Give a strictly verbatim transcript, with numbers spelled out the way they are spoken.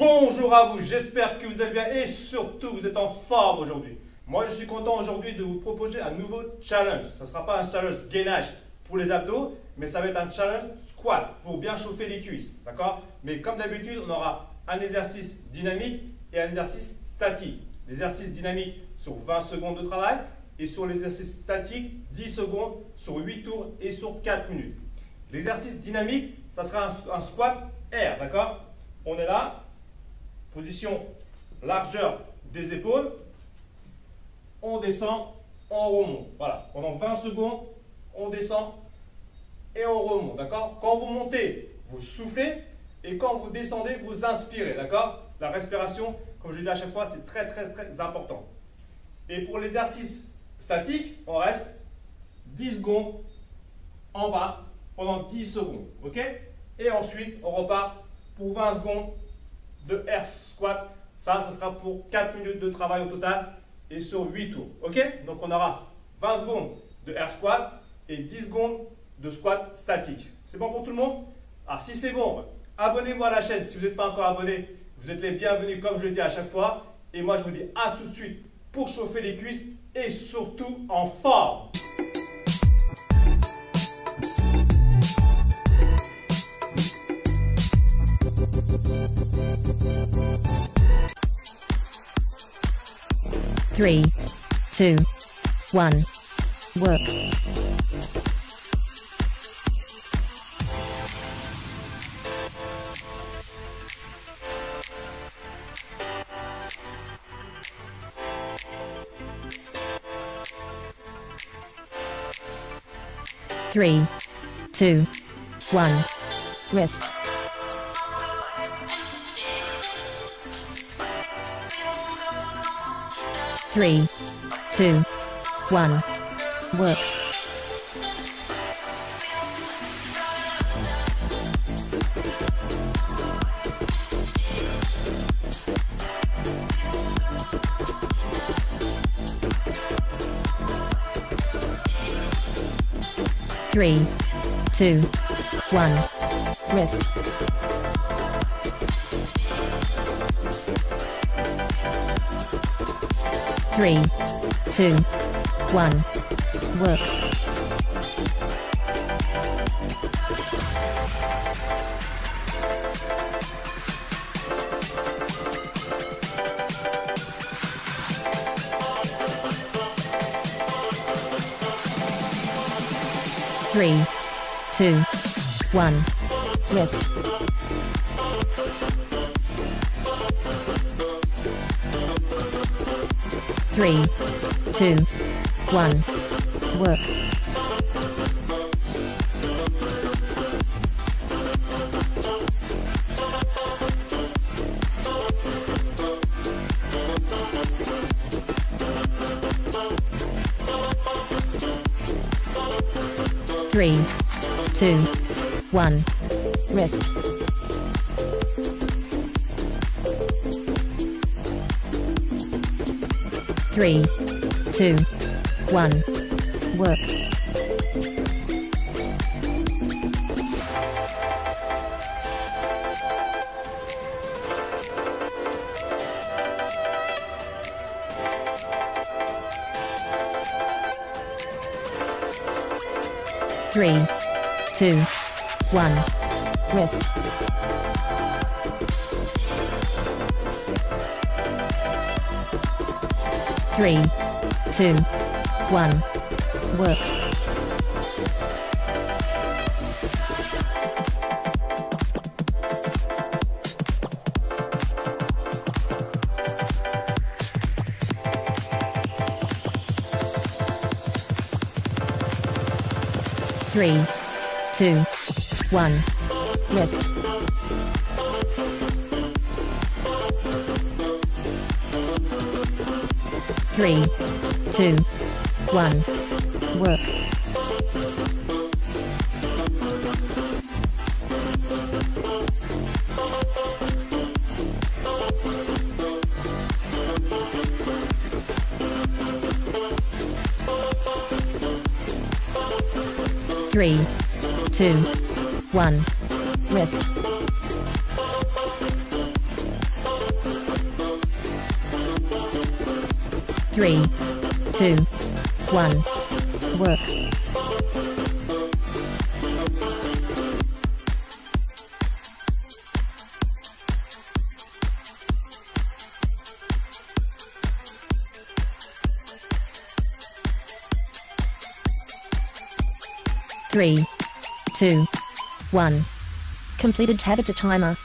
Bonjour à vous, j'espère que vous allez bien et surtout vous êtes en forme aujourd'hui. Moi je suis content aujourd'hui de vous proposer un nouveau challenge. Ce ne sera pas un challenge gainage pour les abdos, mais ça va être un challenge squat pour bien chauffer les cuisses, d'accord? Mais comme d'habitude, on aura un exercice dynamique et un exercice statique. L'exercice dynamique sur vingt secondes de travail et sur l'exercice statique dix secondes sur huit tours et sur quatre minutes. L'exercice dynamique, ça sera un, un squat air, d'accord? On est là, position largeur des épaules, on descend, on remonte. Voilà, pendant vingt secondes, on descend et on remonte, d'accord? Quand vous montez, vous soufflez et quand vous descendez, vous inspirez, d'accord? La respiration, comme je dis à chaque fois, c'est très très très important. Et pour l'exercice statique, on reste dix secondes en bas pendant dix secondes, ok? Et ensuite, on repart pour vingt secondes de air squat. Ça, ça sera pour quatre minutes de travail au total et sur huit tours, ok? Donc on aura vingt secondes de air squat et dix secondes de squat statique. C'est bon pour tout le monde? Alors si c'est bon, abonnez-vous à la chaîne. Si vous n'êtes pas encore abonné, vous êtes les bienvenus comme je le dis à chaque fois. Et moi je vous dis à tout de suite pour chauffer les cuisses et surtout en forme. three, two, one, work. three, two, one, wrist. three, two, one, work. three, two, one, wrist. three, two, one, work. three, two, one, wrist. three, two, one, work. three, two, one, wrist. three, two, one, work. three, two, one, wrist. three, two, one, work. three, two, one, wrist. three, two, one, work. three, two, one, wrist. Three, two, one, work. Three, two, one. Completed tab to timer.